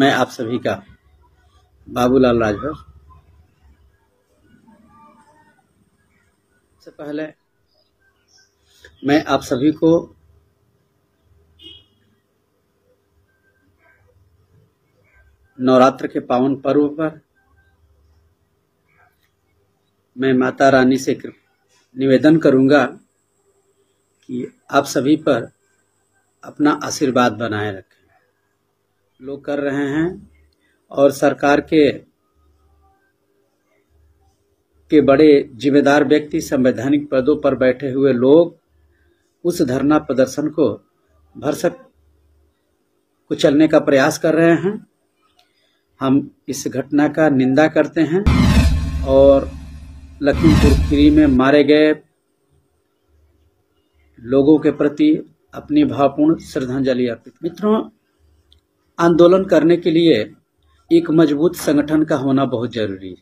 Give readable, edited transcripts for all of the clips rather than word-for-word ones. मैं आप सभी का बाबूलाल राजभर। सबसे पहले मैं आप सभी को नवरात्र के पावन पर्व पर मैं माता रानी से निवेदन करूंगा कि आप सभी पर अपना आशीर्वाद बनाए रखें। लोग कर रहे हैं और सरकार के बड़े जिम्मेदार व्यक्ति, संवैधानिक पदों पर बैठे हुए लोग उस धरना प्रदर्शन को भरसक कुचलने का प्रयास कर रहे हैं। हम इस घटना का निंदा करते हैं और लखीमपुर खीरी में मारे गए लोगों के प्रति अपनी भावपूर्ण श्रद्धांजलि अर्पित। मित्रों, आंदोलन करने के लिए एक मजबूत संगठन का होना बहुत जरूरी है,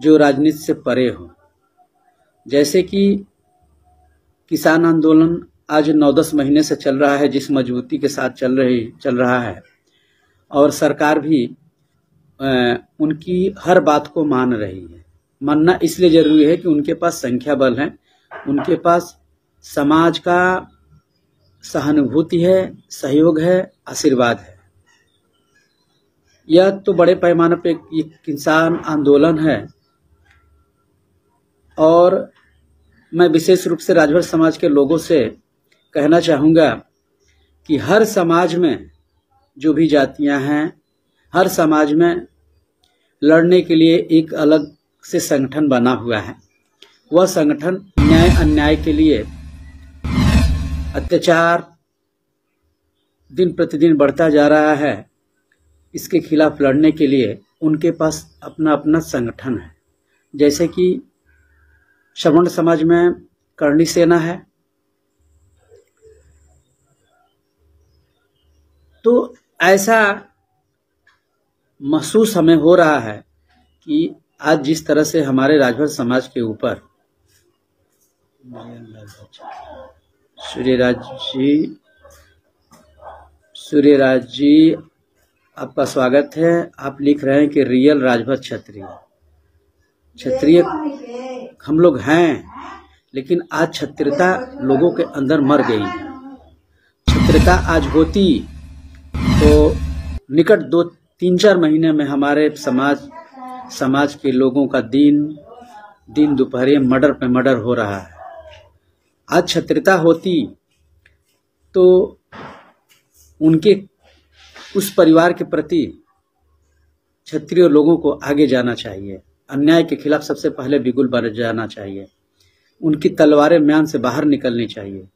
जो राजनीति से परे हो। जैसे कि किसान आंदोलन आज 9-10 महीने से चल रहा है, जिस मजबूती के साथ चल रहा है, और सरकार भी उनकी हर बात को मान रही है। मानना इसलिए जरूरी है कि उनके पास संख्या बल है, उनके पास समाज का सहानुभूति है, सहयोग है, आशीर्वाद है। यह तो बड़े पैमाने पर एक किसान आंदोलन है और मैं विशेष रूप से राजभर समाज के लोगों से कहना चाहूँगा कि हर समाज में जो भी जातियाँ हैं, हर समाज में लड़ने के लिए एक अलग से संगठन बना हुआ है। वह संगठन न्याय अन्याय के लिए, अत्याचार दिन प्रतिदिन बढ़ता जा रहा है, इसके खिलाफ लड़ने के लिए उनके पास अपना अपना संगठन है। जैसे कि श्रवण समाज में करणी सेना है। तो ऐसा महसूस हमें हो रहा है कि आज जिस तरह से हमारे राजभर समाज के ऊपर सूर्यराज जी आपका स्वागत है। आप लिख रहे हैं कि रियल राजभर क्षत्रिय हम लोग हैं, लेकिन आज क्षत्रियता लोगों के अंदर मर गई। क्षत्रियता आज होती तो निकट 2-3-4 महीने में हमारे समाज के लोगों का दिन दोपहर मर्डर पे मर्डर हो रहा है। आज क्षत्रियता होती तो उनके उस परिवार के प्रति क्षत्रिय लोगों को आगे जाना चाहिए, अन्याय के खिलाफ सबसे पहले बिगुल बन जाना चाहिए, उनकी तलवारें म्यान से बाहर निकलनी चाहिए।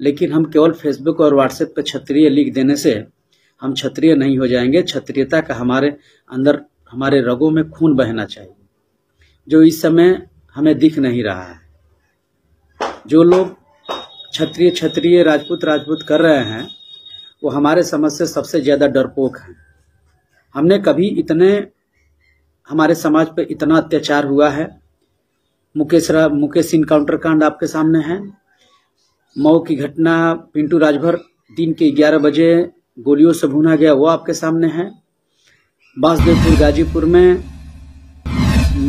लेकिन हम केवल फेसबुक और व्हाट्सएप पर क्षत्रिय लिख देने से हम क्षत्रिय नहीं हो जाएंगे। क्षत्रियता का हमारे अंदर, हमारे रगों में खून बहना चाहिए, जो इस समय हमें दिख नहीं रहा है। जो लोग क्षत्रिय राजपूत कर रहे हैं, वो हमारे समाज से सबसे ज़्यादा डरपोक हैं। हमने कभी हमारे समाज पे इतना अत्याचार हुआ है। मुकेश इनकाउंटर कांड आपके सामने है। मऊ की घटना, पिंटू राजभर दिन के 11 बजे गोलियों से भूना गया, वो आपके सामने है। बांसदेवपुर गाजीपुर में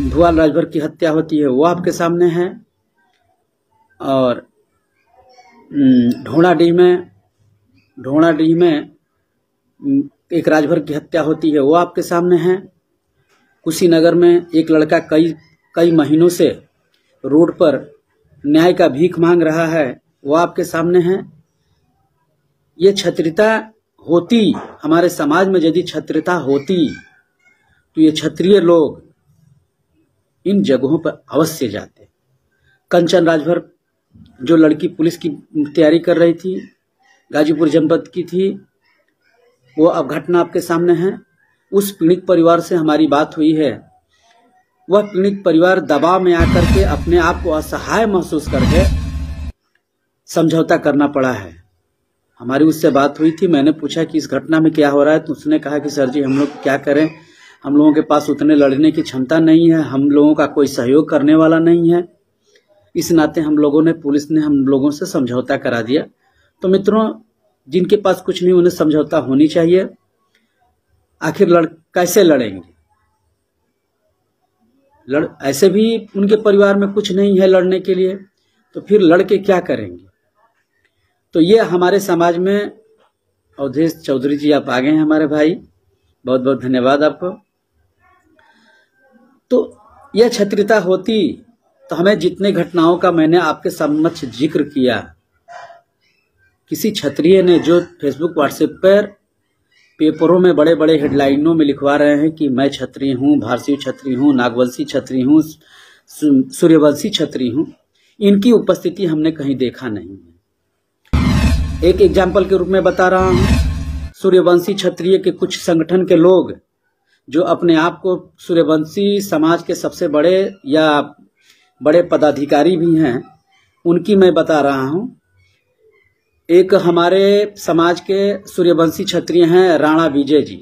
धुआल राजभर की हत्या होती है, वो आपके सामने है। और ढोंढ़ाडीह में एक राजभर की हत्या होती है, वो आपके सामने है। कुशीनगर में एक लड़का कई महीनों से रोड पर न्याय का भीख मांग रहा है, वो आपके सामने है। ये क्षत्रियता होती हमारे समाज में, यदि क्षत्रियता होती तो ये क्षत्रिय लोग इन जगहों पर अवश्य जाते। कंचन राजभर, जो लड़की पुलिस की तैयारी कर रही थी, गाजीपुर जनपद की थी, वो अब घटना आपके सामने है। उस पीड़ित परिवार से हमारी बात हुई है। वह पीड़ित परिवार दबाव में आकर के अपने आप को असहाय महसूस करके समझौता करना पड़ा है। हमारी उससे बात हुई थी। मैंने पूछा कि इस घटना में क्या हो रहा है, तो उसने कहा कि सर जी, हम लोग क्या करें, हम लोगों के पास उतने लड़ने की क्षमता नहीं है, हम लोगों का कोई सहयोग करने वाला नहीं है, इस नाते पुलिस ने हम लोगों से समझौता करा दिया। तो मित्रों, जिनके पास कुछ नहीं उन्हें समझौता होनी चाहिए। आखिर कैसे लड़ेंगे? ऐसे भी उनके परिवार में कुछ नहीं है लड़ने के लिए, तो फिर लड़के क्या करेंगे? तो ये हमारे समाज में अवधेश चौधरी जी आप आ गए हैं हमारे भाई, बहुत बहुत धन्यवाद आपको। तो यह क्षत्रियता होती तो हमें जितने घटनाओं का मैंने आपके समक्ष जिक्र किया, किसी क्षत्रिय ने जो फेसबुक व्हाट्सएप पर पेपरों में बड़े बड़े हेडलाइनों में लिखवा रहे हैं कि मैं क्षत्रिय हूँ, भारतीय क्षत्रिय हूँ, नागवंशी क्षत्रिय हूँ, सूर्यवंशी क्षत्रिय हूँ, इनकी उपस्थिति हमने कहीं देखा नहीं है। एक एग्जाम्पल के रूप में बता रहा हूँ, सूर्यवंशी क्षत्रिय के कुछ संगठन के लोग जो अपने आप को सूर्यवंशी समाज के सबसे बड़े या बड़े पदाधिकारी भी हैं, उनकी मैं बता रहा हूँ। एक हमारे समाज के सूर्यवंशी क्षत्रिय हैं राणा विजय जी,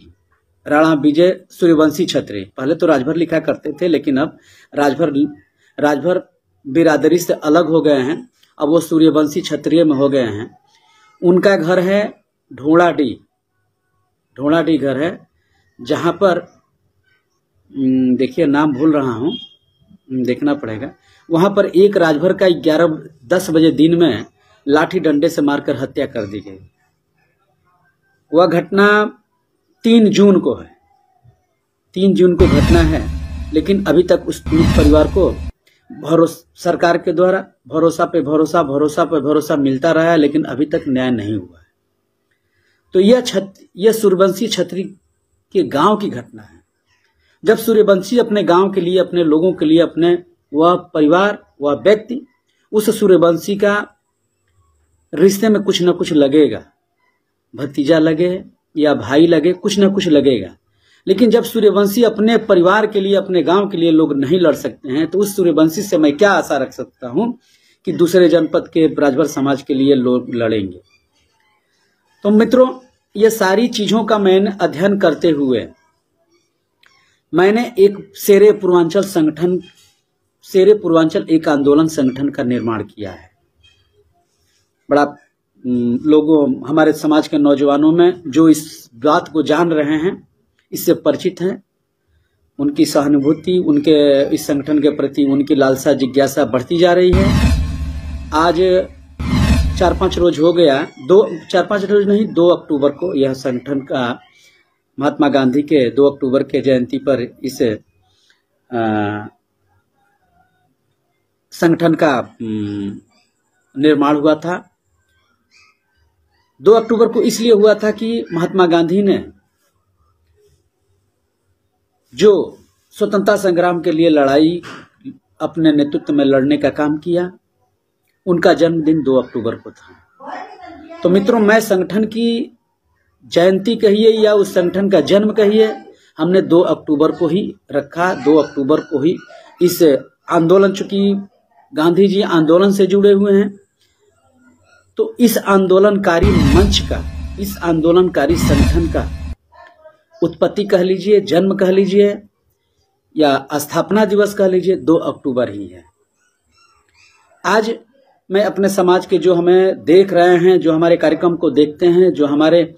राणा विजय सूर्यवंशी क्षत्रिय, पहले तो राजभर लिखा करते थे लेकिन अब राजभर बिरादरी से अलग हो गए हैं, अब वो सूर्यवंशी क्षत्रिय में हो गए हैं। उनका घर है ढोंढ़ाडीह, ढोंढ़ाडीह घर है, जहाँ पर देखिए नाम भूल रहा हूँ, देखना पड़ेगा। वहाँ पर एक राजभर का 11-10 बजे दिन में लाठी डंडे से मारकर हत्या कर दी गई। वह घटना 3 जून को है, 3 जून को घटना है, लेकिन अभी तक उस पीड़ित परिवार को सरकार के द्वारा भरोसा पे भरोसा मिलता रहा है, लेकिन अभी तक न्याय नहीं हुआ है। तो यह सूर्यवंशी क्षत्रिय के गांव की घटना है। जब सूर्यवंशी अपने गांव के लिए, अपने लोगों के लिए, अपने वह परिवार, वह व्यक्ति, उस सूर्यवंशी का रिश्ते में कुछ ना कुछ लगेगा, भतीजा लगे या भाई लगे, कुछ ना कुछ लगेगा। लेकिन जब सूर्यवंशी अपने परिवार के लिए, अपने गांव के लिए लोग नहीं लड़ सकते हैं, तो उस सूर्यवंशी से मैं क्या आशा रख सकता हूं कि दूसरे जनपद के राजभर समाज के लिए लोग लड़ेंगे? तो मित्रों, ये सारी चीजों का मैंने अध्ययन करते हुए मैंने एक शेरे पूर्वांचल संगठन, शेरे पूर्वांचल एक आंदोलन संगठन का निर्माण किया है। बड़ा लोगों, हमारे समाज के नौजवानों में जो इस बात को जान रहे हैं, इससे परिचित हैं, उनकी सहानुभूति, उनके इस संगठन के प्रति उनकी लालसा, जिज्ञासा बढ़ती जा रही है। आज 4-5 रोज हो गया, 4-5 रोज नहीं, 2 अक्टूबर को यह संगठन का, महात्मा गांधी के 2 अक्टूबर के जयंती पर इस संगठन का निर्माण हुआ था। 2 अक्टूबर को इसलिए हुआ था कि महात्मा गांधी ने जो स्वतंत्रता संग्राम के लिए लड़ाई अपने नेतृत्व में लड़ने का काम किया, उनका जन्मदिन 2 अक्टूबर को था। तो मित्रों, मैं संगठन की जयंती कहिए या उस संगठन का जन्म कहिए, हमने 2 अक्टूबर को ही रखा, 2 अक्टूबर को ही इस आंदोलन, चूंकि गांधी जी आंदोलन से जुड़े हुए हैं, तो इस आंदोलनकारी मंच का, इस आंदोलनकारी संगठन का उत्पत्ति कह लीजिए, जन्म कह लीजिए या स्थापना दिवस कह लीजिए, 2 अक्टूबर ही है। आज मैं अपने समाज के जो हमें देख रहे हैं, जो हमारे कार्यक्रम को देखते हैं, जो हमारे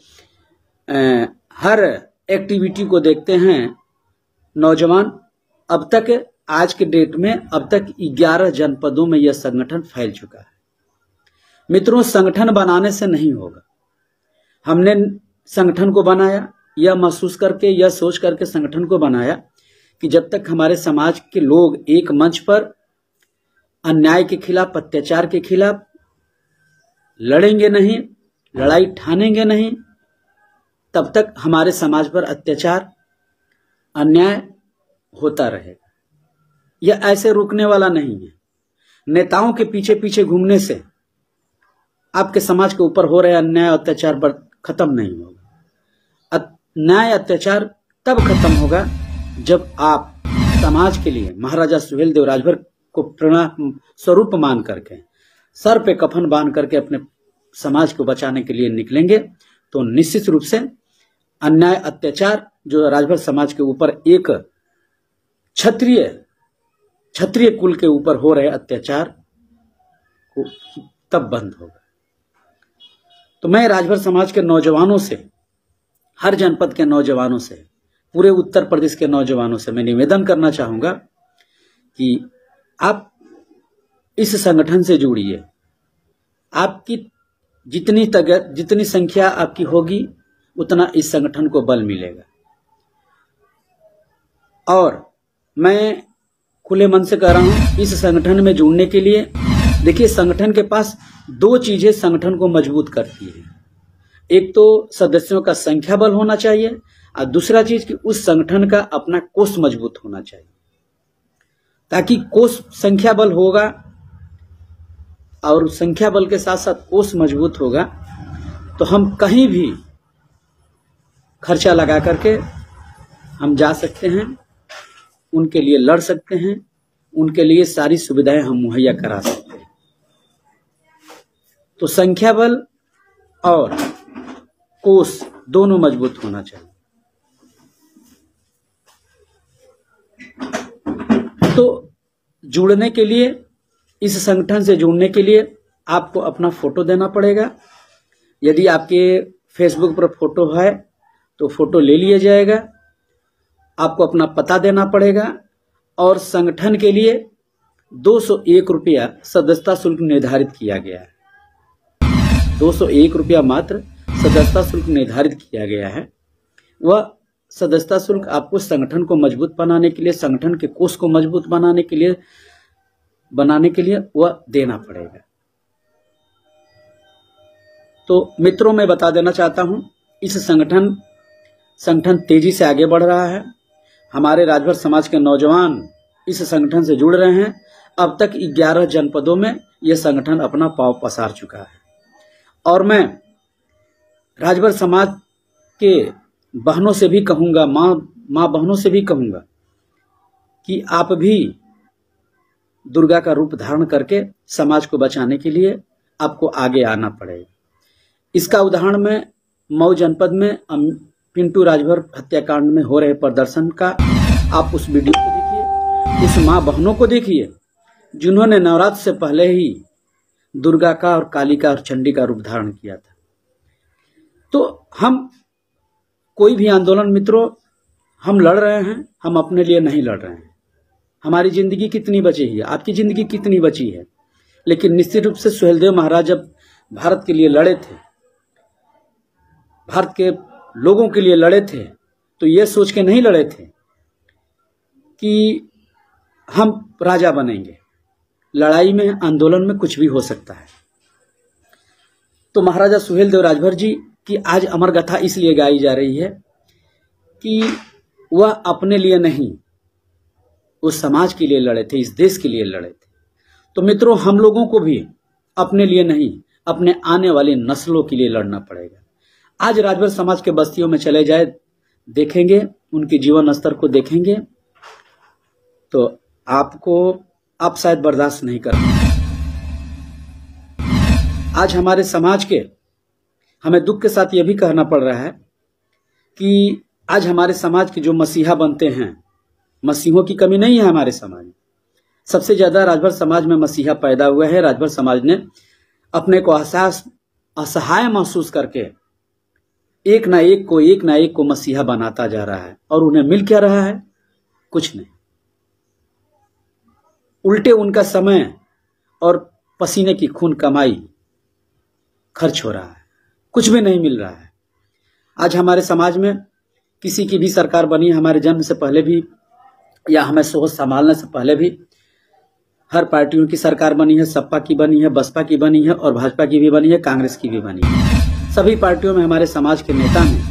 हर एक्टिविटी को देखते हैं नौजवान, अब तक आज के डेट में अब तक 11 जनपदों में यह संगठन फैल चुका है। मित्रों, संगठन बनाने से नहीं होगा। हमने संगठन को बनाया यह महसूस करके, यह सोच करके संगठन को बनाया कि जब तक हमारे समाज के लोग एक मंच पर अन्याय के खिलाफ, अत्याचार के खिलाफ लड़ेंगे नहीं, लड़ाई ठानेंगे नहीं, तब तक हमारे समाज पर अत्याचार, अन्याय होता रहेगा। यह ऐसे रुकने वाला नहीं है। नेताओं के पीछे पीछे घूमने से आपके समाज के ऊपर हो रहे अन्याय अत्याचार खत्म नहीं होगा। न्याय अत्याचार तब खत्म होगा जब आप समाज के लिए महाराजा सुहेलदेव राजभर को प्रेरणा स्वरूप मान करके, सर पे कफन बांध करके अपने समाज को बचाने के लिए निकलेंगे, तो निश्चित रूप से अन्याय अत्याचार जो राजभर समाज के ऊपर, एक क्षत्रिय कुल के ऊपर हो रहे अत्याचार को, तब बंद होगा। तो मैं राजभर समाज के नौजवानों से, हर जनपद के नौजवानों से पूरे उत्तर प्रदेश के नौजवानों से मैं निवेदन करना चाहूँगा कि आप इस संगठन से जुड़िए। आपकी जितनी संख्या आपकी होगी उतना इस संगठन को बल मिलेगा। और मैं खुले मन से कह रहा हूँ, इस संगठन में जुड़ने के लिए देखिए, संगठन के पास दो चीज़ें संगठन को मजबूत करती है। एक तो सदस्यों का संख्या बल होना चाहिए और दूसरा चीज कि उस संगठन का अपना कोष मजबूत होना चाहिए, ताकि कोष संख्या बल होगा और संख्या बल के साथ साथ कोष मजबूत होगा तो हम कहीं भी खर्चा लगा करके हम जा सकते हैं, उनके लिए लड़ सकते हैं, उनके लिए सारी सुविधाएं हम मुहैया करा सकते हैं। तो संख्या बल और कोष दोनों मजबूत होना चाहिए। तो जुड़ने के लिए, इस संगठन से जुड़ने के लिए आपको अपना फोटो देना पड़ेगा। यदि आपके फेसबुक पर फोटो है तो फोटो ले लिया जाएगा। आपको अपना पता देना पड़ेगा और संगठन के लिए 201 रुपया सदस्यता शुल्क निर्धारित किया गया है। 201 रुपया मात्र सदस्यता शुल्क निर्धारित किया गया है। वह सदस्यता शुल्क आपको संगठन को मजबूत बनाने के लिए, संगठन के कोष को मजबूत बनाने के लिए वह देना पड़ेगा। तो मित्रों, मैं बता देना चाहता हूं, इस संगठन तेजी से आगे बढ़ रहा है। हमारे राजभर समाज के नौजवान इस संगठन से जुड़ रहे हैं। अब तक 11 जनपदों में यह संगठन अपना पांव पसार चुका है। और मैं राजभर समाज के बहनों से भी कहूँगा, माँ बहनों से भी कहूँगा कि आप भी दुर्गा का रूप धारण करके समाज को बचाने के लिए आपको आगे आना पड़ेगा। इसका उदाहरण मैं मऊ जनपद में पिंटू राजभर हत्याकांड में हो रहे प्रदर्शन का, आप उस वीडियो को देखिए, उस माँ बहनों को देखिए जिन्होंने नवरात्र से पहले ही दुर्गा का और काली का और चंडी का रूप धारण किया था। तो हम कोई भी आंदोलन मित्रों, हम लड़ रहे हैं, हम अपने लिए नहीं लड़ रहे हैं। हमारी जिंदगी कितनी बची है, आपकी जिंदगी कितनी बची है। लेकिन निश्चित रूप से सुहेलदेव महाराज जब भारत के लिए लड़े थे, भारत के लोगों के लिए लड़े थे, तो ये सोच के नहीं लड़े थे कि हम राजा बनेंगे। लड़ाई में, आंदोलन में कुछ भी हो सकता है। तो महाराजा सुहेलदेव राजभर जी कि आज अमर गाथा इसलिए गाई जा रही है कि वह अपने लिए नहीं, उस समाज के लिए लड़े थे, इस देश के लिए लड़े थे। तो मित्रों, हम लोगों को भी अपने लिए नहीं, अपने आने वाली नस्लों के लिए लड़ना पड़ेगा। आज राजभर समाज के बस्तियों में चले जाए, देखेंगे उनके जीवन स्तर को, देखेंगे तो आपको, आप शायद बर्दाश्त नहीं करेंगे। आज हमारे समाज के, हमें दुख के साथ यह भी कहना पड़ रहा है कि आज हमारे समाज के जो मसीहा बनते हैं, मसीहों की कमी नहीं है हमारे समाज में। सबसे ज़्यादा राजभर समाज में मसीहा पैदा हुआ है। राजभर समाज ने अपने को असहाय महसूस करके एक ना एक को मसीहा बनाता जा रहा है। और उन्हें मिल क्या रहा है? कुछ नहीं, उल्टे उनका समय और पसीने की खून कमाई खर्च हो रहा है, कुछ भी नहीं मिल रहा है। आज हमारे समाज में किसी की भी सरकार बनी, हमारे जन्म से पहले भी या हमें सोच संभालने से पहले भी हर पार्टियों की सरकार बनी है। सपा की बनी है, बसपा की बनी है और भाजपा की भी बनी है, कांग्रेस की भी बनी है। सभी पार्टियों में हमारे समाज के नेता ने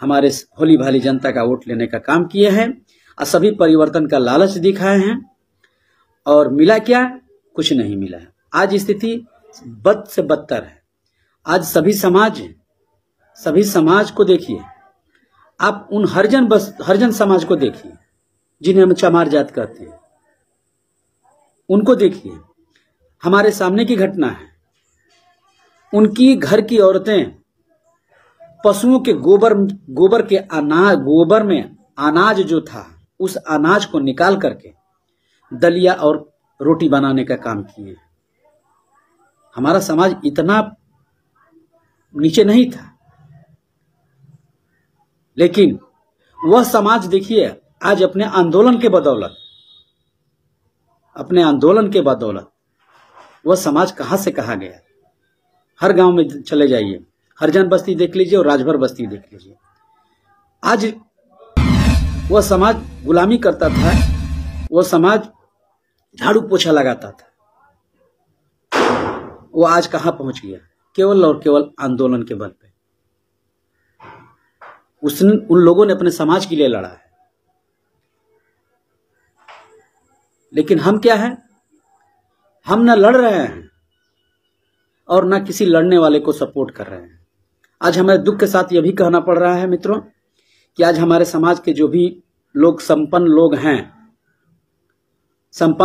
हमारे भोली भाली जनता का वोट लेने का काम किया है और सभी परिवर्तन का लालच दिखाए हैं। और मिला क्या? कुछ नहीं मिला है। आज स्थिति बद से बदतर है। आज सभी समाज को देखिए आप, उन हरजन समाज को देखिए जिन्हें हम चमार जात कहते हैं, उनको देखिए। हमारे सामने की घटना है, उनकी घर की औरतें पशुओं के गोबर में अनाज जो था उस अनाज को निकाल करके दलिया और रोटी बनाने का काम किए। हमारा समाज इतना नीचे नहीं था, लेकिन वह समाज देखिए आज अपने आंदोलन के बदौलत वह समाज कहाँ से कहाँ गया। हर गांव में चले जाइए, हरजन बस्ती देख लीजिए और राजभर बस्ती देख लीजिए। आज वह समाज गुलामी करता था, वह समाज झाड़ू पोछा लगाता था, वो आज कहाँ पहुंच गया? केवल और केवल आंदोलन के बल पे। उसने उन लोगों ने अपने समाज के लिए लड़ा है, लेकिन हम क्या हैं? हम ना लड़ रहे हैं और ना किसी लड़ने वाले को सपोर्ट कर रहे हैं। आज हमें दुख के साथ यह भी कहना पड़ रहा है मित्रों कि आज हमारे समाज के जो भी लोग संपन्न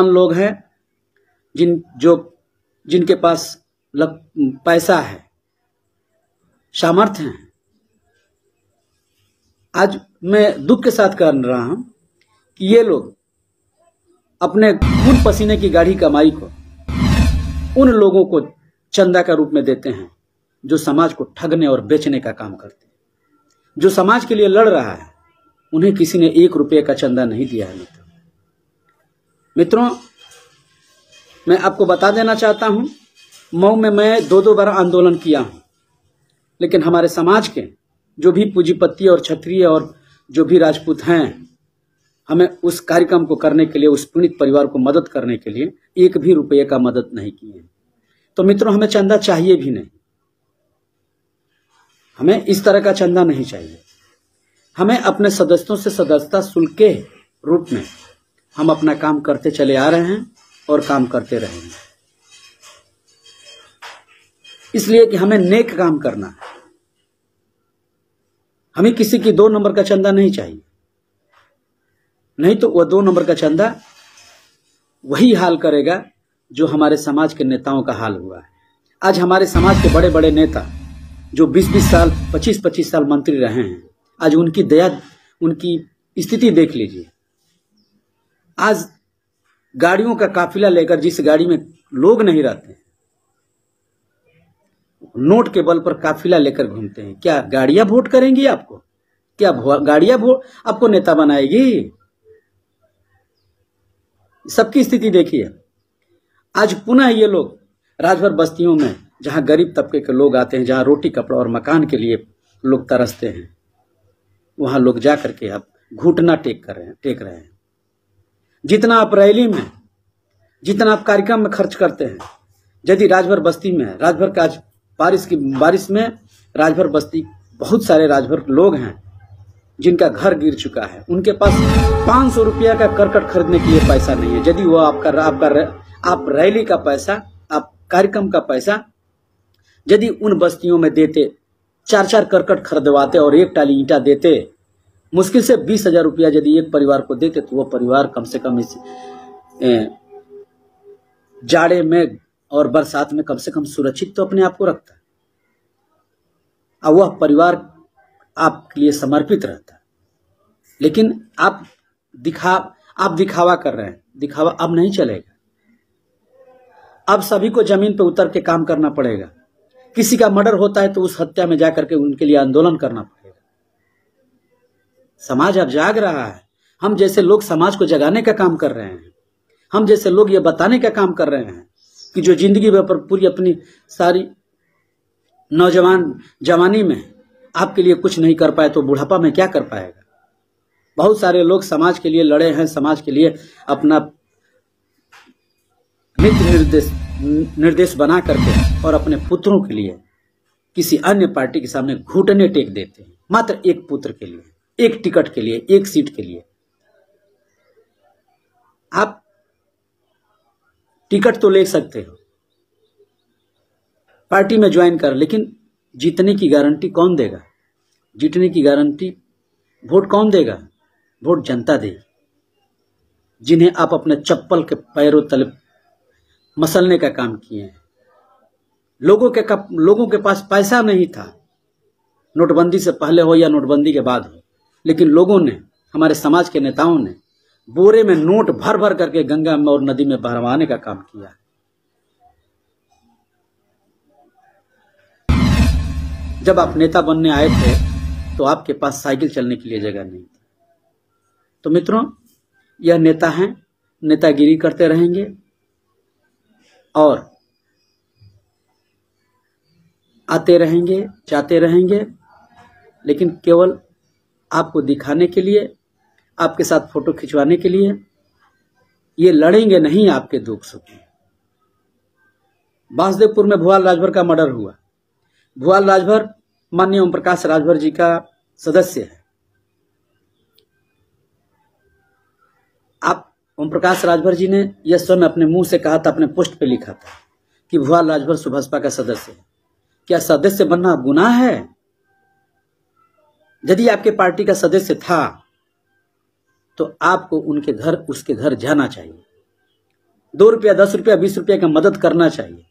लोग हैं, जिनके पास पैसा है, सामर्थ्य है, आज मैं दुख के साथ कह रहा हूं कि ये लोग अपने खून पसीने की गाढ़ी कमाई को उन लोगों को चंदा का रूप में देते हैं जो समाज को ठगने और बेचने का काम करते हैं। जो समाज के लिए लड़ रहा है उन्हें किसी ने 1 रुपये का चंदा नहीं दिया है। मित्रों मैं आपको बता देना चाहता हूं, मऊ में मैं 2-2 बार आंदोलन किया हूं, लेकिन हमारे समाज के जो भी पूंजीपति और क्षत्रिय और जो भी राजपूत हैं, हमें उस कार्यक्रम को करने के लिए, उस पीड़ित परिवार को मदद करने के लिए 1 भी रुपये का मदद नहीं की है। तो मित्रों हमें चंदा चाहिए भी नहीं, हमें इस तरह का चंदा नहीं चाहिए। हमें अपने सदस्यों से सदस्यता शुल्क के रूप में हम अपना काम करते चले आ रहे हैं और काम करते रहेंगे, इसलिए कि हमें नेक काम करना है। हमें किसी की 2 नंबर का चंदा नहीं चाहिए, नहीं तो वह 2 नंबर का चंदा वही हाल करेगा जो हमारे समाज के नेताओं का हाल हुआ है। आज हमारे समाज के बड़े बड़े नेता जो 20-20 साल 25-25 साल मंत्री रहे हैं, आज उनकी दया, उनकी स्थिति देख लीजिए। आज गाड़ियों का काफिला लेकर, जिस गाड़ी में लोग नहीं रहते, नोट के बल पर काफिला लेकर घूमते हैं। क्या गाड़ियां वोट करेंगी आपको? क्या गाड़ियां आपको नेता बनाएगी? सबकी स्थिति देखिए। आज पुनः ये लोग राजभर बस्तियों में, जहां गरीब तबके के लोग आते हैं, जहां रोटी कपड़ा और मकान के लिए लोग तरसते हैं, वहां लोग जा करके आप घुटना टेक रहे हैं। जितना आप रैली में, जितना आप कार्यक्रम में खर्च करते हैं, यदि राजभर बस्ती में, राजभर का आज बारिश में राजभर बस्ती, बहुत सारे राजभर लोग हैं जिनका घर गिर चुका है, उनके पास 500 रुपया का करकट खरीदने के लिए पैसा नहीं है। यदि वो आप रैली का पैसा, आप कार्यक्रम का पैसा यदि उन बस्तियों में देते, 4-4 करकट खरीदवाते और 1 टाली ईंटा देते, मुश्किल से 20,000 रुपया यदि एक परिवार को देते, तो वह परिवार कम से कम इस जाड़े में और बरसात में कम से कम सुरक्षित तो अपने आप को रखता है, और वह परिवार आपके लिए समर्पित रहता है। लेकिन आप दिखावा कर रहे हैं। दिखावा अब नहीं चलेगा। अब सभी को जमीन पर उतर के काम करना पड़ेगा। किसी का मर्डर होता है तो उस हत्या में जाकर के उनके लिए आंदोलन करना पड़ेगा। समाज अब जाग रहा है। हम जैसे लोग समाज को जगाने का काम कर रहे हैं। हम जैसे लोग ये बताने का काम कर रहे हैं कि जो जिंदगी भर पूरी अपनी सारी जवानी में आपके लिए कुछ नहीं कर पाए, तो बुढ़ापा में क्या कर पाएगा? बहुत सारे लोग समाज के लिए लड़े हैं, समाज के लिए अपना नीति निर्देश बना करके और अपने पुत्रों के लिए किसी अन्य पार्टी के सामने घुटने टेक देते हैं, मात्र एक पुत्र के लिए, एक टिकट के लिए, एक सीट के लिए। आप टिकट तो ले सकते हो, पार्टी में ज्वाइन कर, लेकिन जीतने की गारंटी कौन देगा? जीतने की गारंटी वोट कौन देगा? वोट जनता देगी, जिन्हें आप अपने चप्पल के पैरों तले मसलने का काम किए हैं। लोगों के पास पैसा नहीं था, नोटबंदी से पहले हो या नोटबंदी के बाद हो, लेकिन लोगों ने, हमारे समाज के नेताओं ने बोरे में नोट भर भर करके गंगा में और नदी में बहवाने का काम किया। जब आप नेता बनने आए थे तो आपके पास साइकिल चलने के लिए जगह नहीं थी। तो मित्रों यह नेता हैं, नेतागिरी करते रहेंगे और आते रहेंगे जाते रहेंगे, लेकिन केवल आपको दिखाने के लिए, आपके साथ फोटो खिंचवाने के लिए। ये लड़ेंगे नहीं आपके दुख सुख। वासुदेवपुर में धुआल राजभर का मर्डर हुआ। धुआल राजभर माननीय ओम प्रकाश राजभर जी का सदस्य है। आप ओम प्रकाश राजभर जी ने यह स्वयं अपने मुंह से कहा था, अपने पोस्ट पे लिखा था कि धुआल राजभर सुभासपा का सदस्य है। क्या सदस्य बनना गुनाह है? यदि आपके पार्टी का सदस्य था तो आपको उनके घर, उसके घर जाना चाहिए, 2 रुपया 10 रुपया 20 रुपया का मदद करना चाहिए।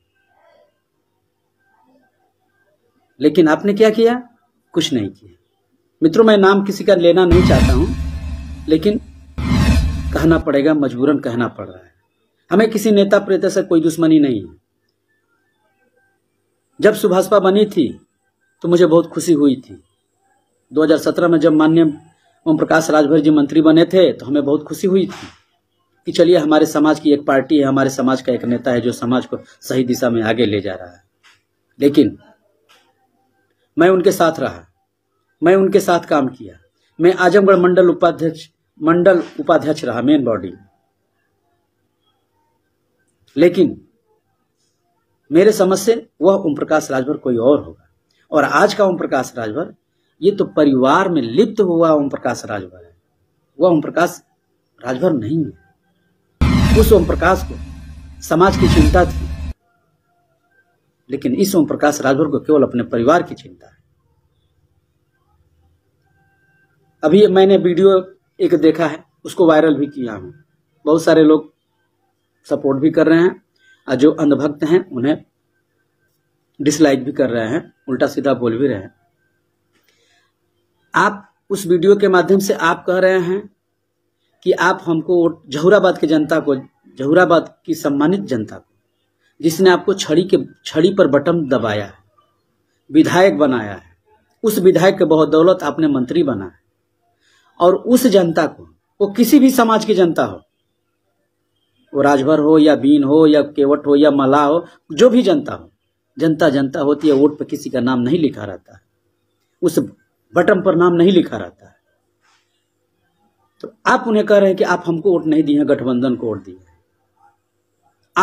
लेकिन आपने क्या किया? कुछ नहीं किया। मित्रों मैं नाम किसी का लेना नहीं चाहता हूं, लेकिन कहना पड़ेगा, मजबूरन कहना पड़ रहा है। हमें किसी नेता प्रेता से कोई दुश्मनी नहीं है। जब सुभासपा बनी थी तो मुझे बहुत खुशी हुई थी। 2017 में जब माननीय ओम प्रकाश राजभर जी मंत्री बने थे तो हमें बहुत खुशी हुई थी कि चलिए हमारे समाज की एक पार्टी है, हमारे समाज का एक नेता है जो समाज को सही दिशा में आगे ले जा रहा है। लेकिन मैं उनके साथ रहा, मैं उनके साथ काम किया। मैं आजमगढ़ मंडल उपाध्यक्ष रहा, मेन बॉडी। लेकिन मेरे समझ से वह ओम प्रकाश राजभर कोई और होगा, और आज का ओम प्रकाश राजभर ये तो परिवार में लिप्त हुआ ओम प्रकाश राजभर है। वह ओम प्रकाश राजभर नहीं है। उस ओम प्रकाश को समाज की चिंता थी, लेकिन इस ओम प्रकाश राजभर को केवल अपने परिवार की चिंता है। अभी मैंने वीडियो एक देखा है, उसको वायरल भी किया हूं। बहुत सारे लोग सपोर्ट भी कर रहे हैं और जो अंधभक्त हैं उन्हें डिसलाइक भी कर रहे हैं, उल्टा सीधा बोल भी रहे हैं। आप उस वीडियो के माध्यम से आप कह रहे हैं कि आप हमको, जहूराबाद की जनता को, जहूराबाद की सम्मानित जनता को, जिसने आपको छड़ी पर बटन दबाया है, विधायक बनाया है, उस विधायक के बदौलत आपने मंत्री बना है, और उस जनता को, वो किसी भी समाज की जनता हो, वो राजभर हो या बीन हो या केवट हो या मलाह हो, जो भी जनता हो, जनता जनता होती है। वोट पर किसी का नाम नहीं लिखा रहता है, उस बटन पर नाम नहीं लिखा रहता है। तो आप उन्हें कह रहे हैं कि आप हमको वोट नहीं दिए हैं, गठबंधन को वोट दिए हैं।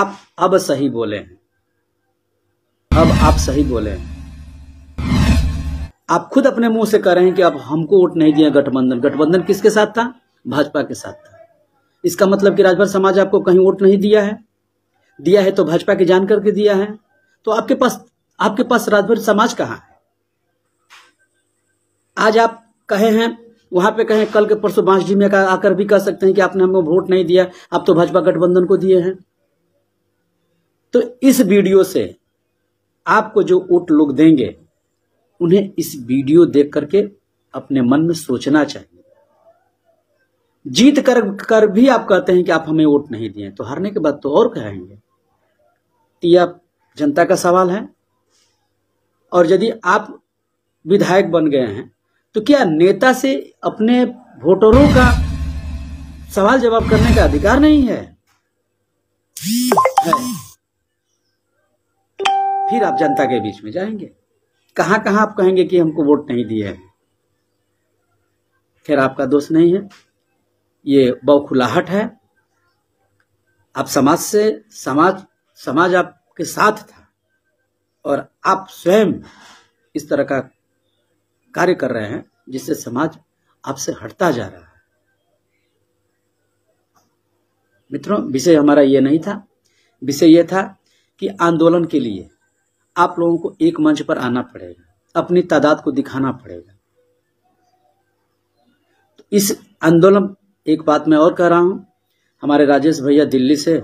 आप अब सही बोले हैं, अब आप सही बोले हैं। आप खुद अपने मुंह से कह रहे हैं कि आप हमको वोट नहीं दिए, गठबंधन। गठबंधन किसके साथ था? भाजपा के साथ था। इसका मतलब कि राजभर समाज आपको कहीं वोट नहीं दिया है, दिया है तो भाजपा की जान करके दिया है। तो आपके पास राजभर समाज कहाँ है? आज आप कहे हैं वहां पे कहें, कल के परसों बांसजी में आकर भी कह सकते हैं कि आपने हमको वोट नहीं दिया, आप तो भाजपा गठबंधन को दिए हैं। तो इस वीडियो से आपको जो वोट लोग देंगे उन्हें इस वीडियो देख करके अपने मन में सोचना चाहिए। जीत कर भी आप कहते हैं कि आप हमें वोट नहीं दिए, तो हारने के बाद तो और कहेंगे। यह जनता का सवाल है। और यदि आप विधायक बन गए हैं तो क्या नेता से अपने वोटरों का सवाल जवाब करने का अधिकार नहीं है? फिर आप जनता के बीच में जाएंगे, कहां कहां आप कहेंगे कि हमको वोट नहीं दिए हैं। खैर आपका दोष नहीं है, ये बौखुलाहट है। आप समाज से, समाज आपके साथ था और आप स्वयं इस तरह का कार्य कर रहे हैं जिससे समाज आपसे हटता जा रहा है। मित्रों विषय हमारा ये नहीं था, विषय ये था कि आंदोलन के लिए आप लोगों को एक मंच पर आना पड़ेगा, अपनी तादाद को दिखाना पड़ेगा। तो इस आंदोलन, एक बात मैं और कह रहा हूं, हमारे राजेश भैया दिल्ली से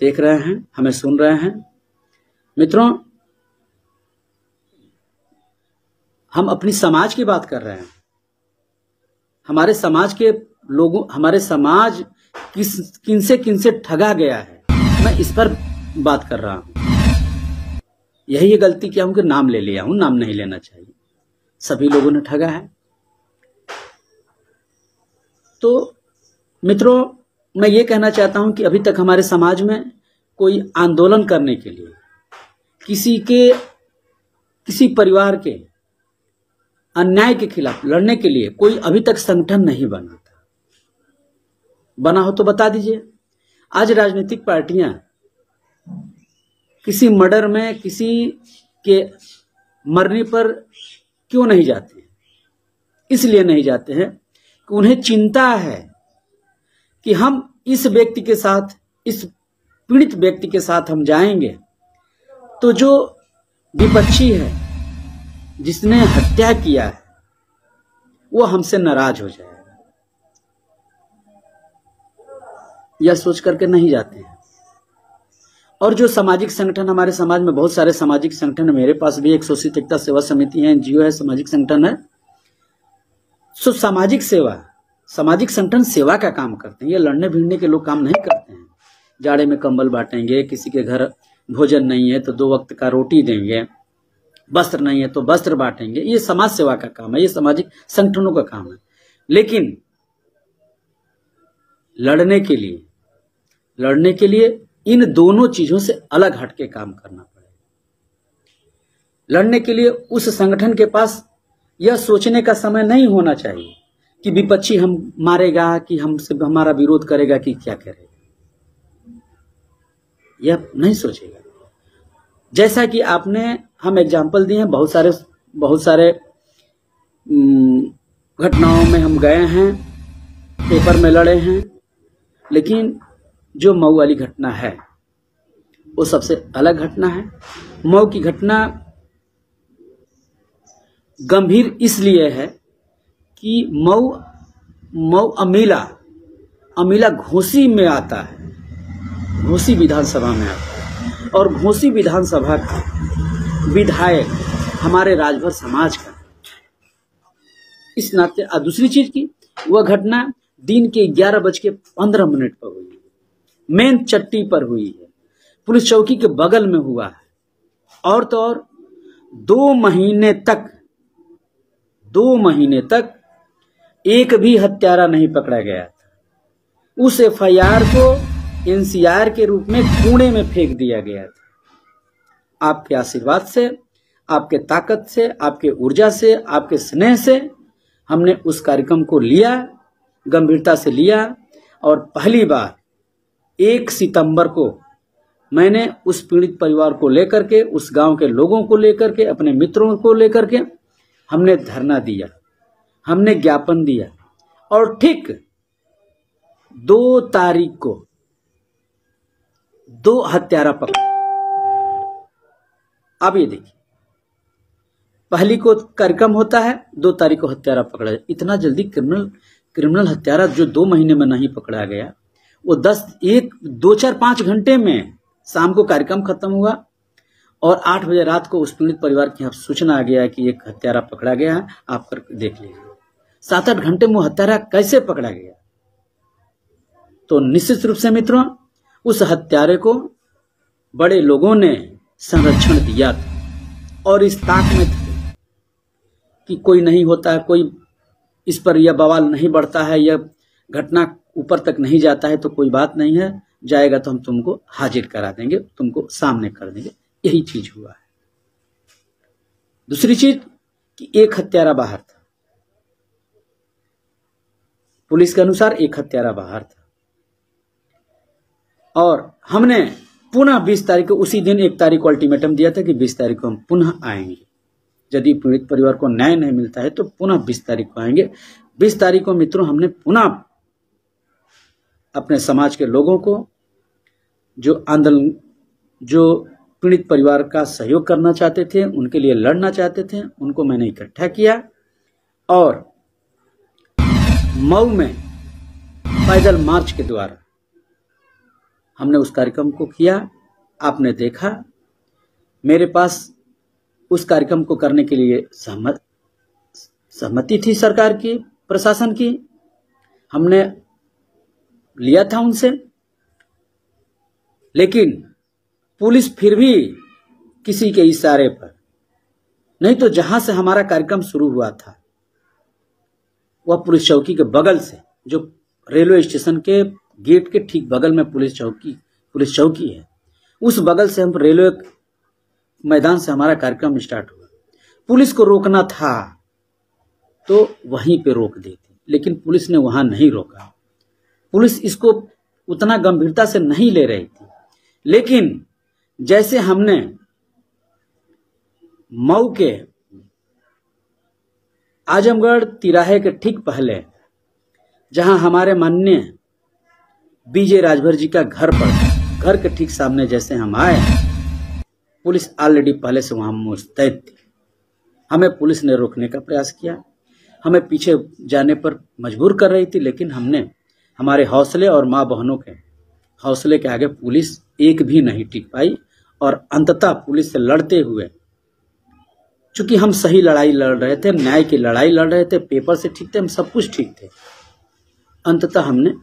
देख रहे हैं, हमें सुन रहे हैं। मित्रों हम अपनी समाज की बात कर रहे हैं। हमारे समाज के लोगों, हमारे समाज किनसे ठगा गया है, मैं इस पर बात कर रहा हूं। यही गलती किया हूं कि नाम ले लिया हूं, नाम नहीं लेना चाहिए। सभी लोगों ने ठगा है। तो मित्रों, मैं ये कहना चाहता हूं कि अभी तक हमारे समाज में कोई आंदोलन करने के लिए किसी परिवार के अन्याय के खिलाफ लड़ने के लिए कोई अभी तक संगठन नहीं बना था। बना हो तो बता दीजिए। आज राजनीतिक पार्टियां किसी मर्डर में, किसी के मरने पर क्यों नहीं जाते? इसलिए नहीं जाते हैं कि उन्हें चिंता है कि हम इस व्यक्ति के साथ, इस पीड़ित व्यक्ति के साथ हम जाएंगे तो जो विपक्षी है, जिसने हत्या किया है, वो हमसे नाराज हो जाएगा। यह सोच करके नहीं जाते हैं। और जो सामाजिक संगठन हमारे समाज में, बहुत सारे सामाजिक संगठन, मेरे पास भी एक शोषित एकता सेवा समिति है, एनजीओ है, सामाजिक संगठन है। सो सामाजिक सेवा, सामाजिक संगठन सेवा का काम करते हैं। ये लड़ने भिड़ने के लोग काम नहीं करते हैं। जाड़े में कंबल बांटेंगे, किसी के घर भोजन नहीं है तो 2 वक्त का रोटी देंगे, वस्त्र नहीं है तो वस्त्र बांटेंगे। ये समाज सेवा का काम है, ये सामाजिक संगठनों का काम है। लेकिन लड़ने के लिए इन दोनों चीजों से अलग हटके काम करना पड़ेगा। लड़ने के लिए उस संगठन के पास यह सोचने का समय नहीं होना चाहिए कि विपक्षी हम मारेगा, कि हमसे हमारा विरोध करेगा, कि क्या करेगा। यह नहीं सोचेगा। जैसा कि हम एग्जाम्पल दिए हैं, बहुत सारे घटनाओं में हम गए हैं, पेपर में लड़े हैं, लेकिन जो मऊ वाली घटना है वो सबसे अलग घटना है। मऊ की घटना गंभीर इसलिए है कि मऊ अमीला घोसी में आता है, घोसी विधानसभा में आता है। और घोसी विधानसभा का विधायक हमारे राजभर समाज का, इस नाते। और दूसरी चीज की, वह घटना दिन के 11:15 पर हुई, मेन चट्टी पर हुई है, पुलिस चौकी के बगल में हुआ है। और तो और 2 महीने तक एक भी हत्यारा नहीं पकड़ा गया था। उस एफआईआर को एनसीआर के रूप में कूड़े में फेंक दिया गया था। आपके आशीर्वाद से, आपके ताकत से, आपके ऊर्जा से, आपके स्नेह से हमने उस कार्यक्रम को लिया, गंभीरता से लिया। और पहली बार 1 सितंबर को मैंने उस पीड़ित परिवार को लेकर के, उस गांव के लोगों को लेकर के, अपने मित्रों को लेकर के हमने धरना दिया, हमने ज्ञापन दिया। और ठीक 2 तारीख को 2 हत्यारा पकड़ा। अब ये देखिए, पहली को कार्यक्रम होता है, 2 तारीख को हत्यारा पकड़ा। इतना जल्दी क्रिमिनल हत्यारा जो 2 महीने में नहीं पकड़ा गया, वो 5 घंटे में शाम को कार्यक्रम खत्म हुआ और 8 बजे रात को उस पीड़ित परिवार की सूचना आ गया कि एक हत्यारा पकड़ा गया है, आप देख लीजिए। 7-8 घंटे में हत्यारा कैसे पकड़ा गया? तो निश्चित रूप से मित्रों, उस हत्यारे को बड़े लोगों ने संरक्षण दिया था और इस ताक में थे कि कोई नहीं होता है, कोई इस पर यह बवाल नहीं बढ़ता है, यह घटना ऊपर तक नहीं जाता है तो कोई बात नहीं है, जाएगा तो हम तुमको हाजिर करा देंगे, तुमको सामने कर देंगे। यही चीज हुआ है। दूसरी चीज कि 1 हत्यारा बाहर था, पुलिस के अनुसार 1 हत्यारा बाहर था। और हमने पुनः 20 तारीख को, उसी दिन 1 तारीख को अल्टीमेटम दिया था कि 20 तारीख को हम पुनः आएंगे, यदि पीड़ित परिवार को न्याय नहीं मिलता है तो पुनः 20 तारीख को आएंगे। 20 तारीख को मित्रों हमने पुनः अपने समाज के लोगों को, जो आंदोलन, जो पीड़ित परिवार का सहयोग करना चाहते थे, उनके लिए लड़ना चाहते थे, उनको मैंने इकट्ठा किया और मऊ में पैदल मार्च के द्वारा हमने उस कार्यक्रम को किया। आपने देखा, मेरे पास उस कार्यक्रम को करने के लिए सहमति थी सरकार की, प्रशासन की। हमने लिया था उनसे, लेकिन पुलिस फिर भी किसी के इशारे पर नहीं, तो जहां से हमारा कार्यक्रम शुरू हुआ था वह पुलिस चौकी के बगल से जो रेलवे स्टेशन के गेट के ठीक बगल में पुलिस चौकी है, उस बगल से हम रेलवे मैदान से हमारा कार्यक्रम स्टार्ट हुआ। पुलिस को रोकना था तो वहीं पे रोक देती, लेकिन पुलिस ने वहां नहीं रोका। पुलिस इसको उतना गंभीरता से नहीं ले रही थी, लेकिन जैसे हमने मऊ के आजमगढ़ तिराहे के ठीक पहले, जहां हमारे माननीय बीजे राजभर जी का घर पर, घर के ठीक सामने जैसे हम आए, पुलिस ऑलरेडी पहले से वहां मुस्तैद थी। हमें पुलिस ने रोकने का प्रयास किया, हमें पीछे जाने पर मजबूर कर रही थी, लेकिन हमने हमारे हौसले और माँ बहनों के हौसले के आगे पुलिस एक भी नहीं टिक पाई और अंततः पुलिस से लड़ते हुए, चूंकि हम सही लड़ाई लड़ रहे थे, न्याय की लड़ाई लड़ रहे थे, पेपर से ठीक थे, हम सब कुछ ठीक थे, अंततः हमने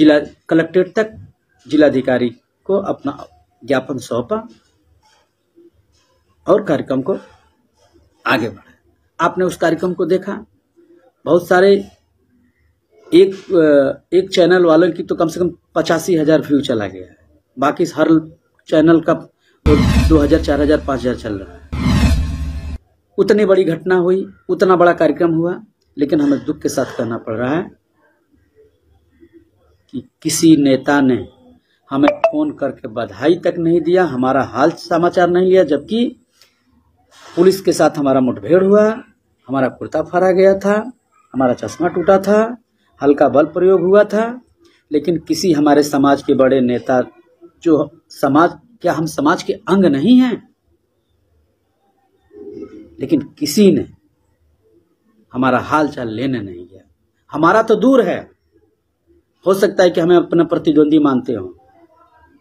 जिला कलेक्ट्रेट तक जिलाधिकारी को अपना ज्ञापन सौंपा और कार्यक्रम को आगे बढ़ाया। आपने उस कार्यक्रम को देखा, बहुत सारे एक चैनल वालों की तो कम से कम 85,000 व्यू चला गया है, बाकी हर चैनल का 2,000, 4,000, 5,000 चल रहा है। उतनी बड़ी घटना हुई, उतना बड़ा कार्यक्रम हुआ, लेकिन हमें दुख के साथ कहना पड़ रहा है कि किसी नेता ने हमें फोन करके बधाई तक नहीं दिया, हमारा हाल समाचार नहीं लिया, जबकि पुलिस के साथ हमारा मुठभेड़ हुआ, हमारा कुर्ता फाड़ा गया था, हमारा चश्मा टूटा था, हल्का बल प्रयोग हुआ था, लेकिन किसी हमारे समाज के बड़े नेता, जो समाज, क्या हम समाज के अंग नहीं हैं, लेकिन किसी ने हमारा हालचाल लेने नहीं गया। हमारा तो दूर है, हो सकता है कि हमें अपना प्रतिद्वंदी मानते हो,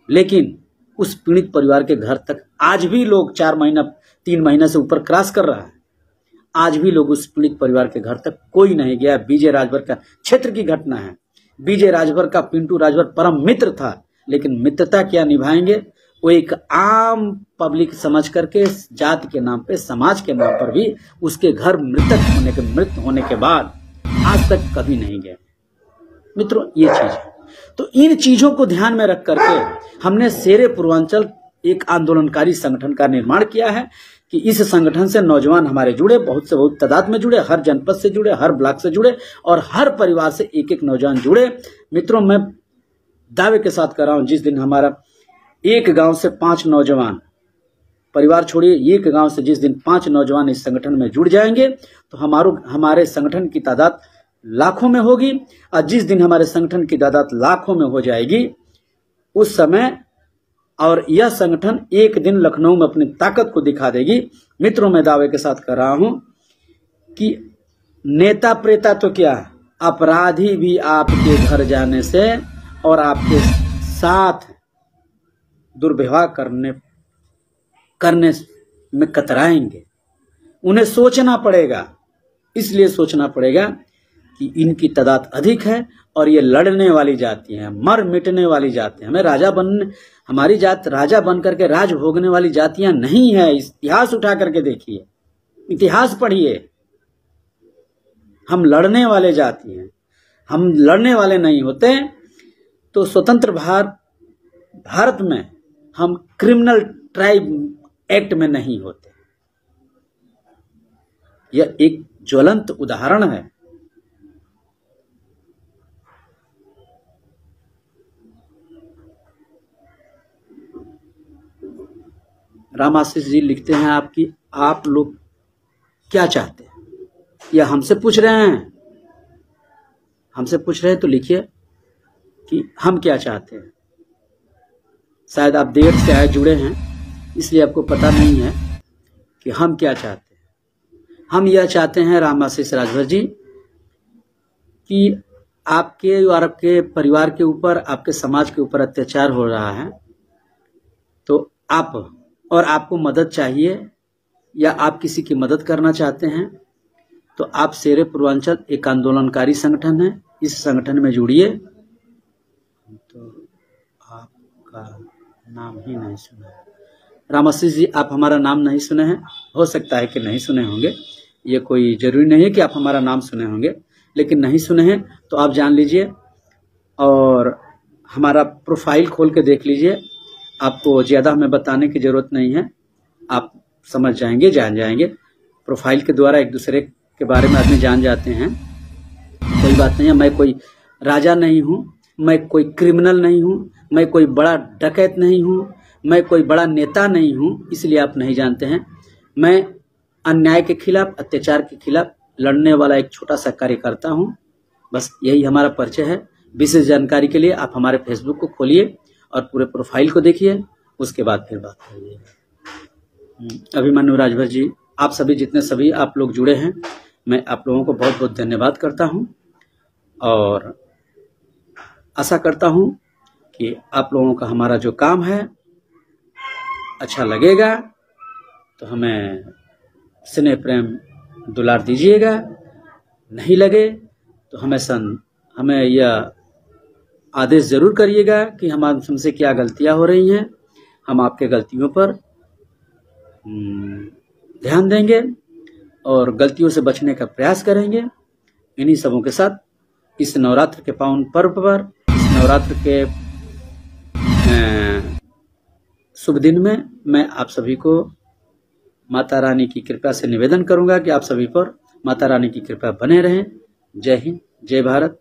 लेकिन उस पीड़ित परिवार के घर तक आज भी लोग, 4 महीना 3 महीना से ऊपर क्रॉस कर रहा है, आज भी लोग उस पीड़ित परिवार के घर तक कोई नहीं गया। बीजे राजभर का क्षेत्र की घटना है, बीजे राजभर का पिंटू राजभर परम मित्र था, लेकिन मित्रता क्या निभाएंगे, वो एक आम पब्लिक समझ करके जाति के नाम पे, समाज के नाम पर भी उसके घर मृत होने के बाद आज तक कभी नहीं गए। मित्रों, ये चीज है। तो इन चीजों को ध्यान में रख करके हमने शेरे पूर्वांचल एक आंदोलनकारी संगठन का निर्माण किया है कि इस संगठन से नौजवान हमारे जुड़े, बहुत से बहुत तादाद में जुड़े, हर जनपद से जुड़े, हर ब्लॉक से जुड़े और हर परिवार से एक एक नौजवान जुड़े। मित्रों, मैं दावे के साथ कर रहा हूं, जिस दिन हमारा एक गांव से 5 नौजवान, परिवार छोड़िए, एक गांव से जिस दिन 5 नौजवान इस संगठन में जुड़ जाएंगे तो हमारे संगठन की तादाद लाखों में होगी, और जिस दिन हमारे संगठन की तादाद लाखों में हो जाएगी उस समय, और यह संगठन एक दिन लखनऊ में अपनी ताकत को दिखा देगी। मित्रों, मैं दावे के साथ कह रहा हूं कि नेता प्रेता तो क्या, अपराधी भी आपके घर जाने से और आपके साथ दुर्व्यवहार करने में कतराएंगे। उन्हें सोचना पड़ेगा, इसलिए सोचना पड़ेगा कि इनकी तादाद अधिक है और ये लड़ने वाली जाति है, मर मिटने वाली जाति है। हमें हमारी जात राजा बन करके राज भोगने वाली जातियां नहीं है। इतिहास उठा करके देखिए, इतिहास पढ़िए। हम लड़ने वाले जाति हैं, हम लड़ने वाले नहीं होते तो स्वतंत्र भारत में हम क्रिमिनल ट्राइब एक्ट में नहीं होते। यह एक ज्वलंत उदाहरण है। राम आशीष जी लिखते हैं आपकी, आप लोग क्या चाहते हैं, या हमसे पूछ रहे हैं, तो लिखिए कि हम क्या चाहते हैं। शायद आप देर से आए, जुड़े हैं, इसलिए आपको पता नहीं है कि हम क्या चाहते हैं। हम यह चाहते हैं राम आशीष राजभर जी कि आपके और आपके परिवार के ऊपर, आपके समाज के ऊपर अत्याचार हो रहा है तो आप, और आपको मदद चाहिए या आप किसी की मदद करना चाहते हैं तो आप शेरे पूर्वांचल एक आंदोलनकारी संगठन है, इस संगठन में जुड़िए। तो आपका नाम ही नहीं सुना है राम आशीष जी, आप हमारा नाम नहीं सुने हैं, हो सकता है कि नहीं सुने होंगे, ये कोई जरूरी नहीं है कि आप हमारा नाम सुने होंगे, लेकिन नहीं सुने हैं तो आप जान लीजिए और हमारा प्रोफाइल खोल के देख लीजिए। आपको ज़्यादा हमें बताने की ज़रूरत नहीं है, आप समझ जाएंगे, जान जाएंगे। प्रोफाइल के द्वारा एक दूसरे के बारे में आदमी जान जाते हैं। कोई बात नहीं है, मैं कोई राजा नहीं हूँ, मैं कोई क्रिमिनल नहीं हूँ, मैं कोई बड़ा डकैत नहीं हूँ, मैं कोई बड़ा नेता नहीं हूँ, इसलिए आप नहीं जानते हैं। मैं अन्याय के खिलाफ, अत्याचार के खिलाफ लड़ने वाला एक छोटा सा कार्यकर्ता हूँ, बस यही हमारा परिचय है। विशेष जानकारी के लिए आप हमारे फेसबुक को खोलिए और पूरे प्रोफाइल को देखिए, उसके बाद फिर बात करिए। अभिमान्यू राजभर जी, आप सभी जितने सभी आप लोग जुड़े हैं, मैं आप लोगों को बहुत बहुत धन्यवाद करता हूँ और आशा करता हूँ कि आप लोगों का हमारा जो काम है अच्छा लगेगा, तो हमें स्नेह प्रेम दुलार दीजिएगा। नहीं लगे तो हमें यह आदेश ज़रूर करिएगा कि हमारे हमसे क्या गलतियाँ हो रही हैं, हम आपके गलतियों पर ध्यान देंगे और गलतियों से बचने का प्रयास करेंगे। इन्हीं सबों के साथ इस नवरात्र के पावन पर्व पर, इस नवरात्र के शुभ दिन में मैं आप सभी को माता रानी की कृपा से निवेदन करूंगा कि आप सभी पर माता रानी की कृपा बने रहें। जय हिंद, जय भारत।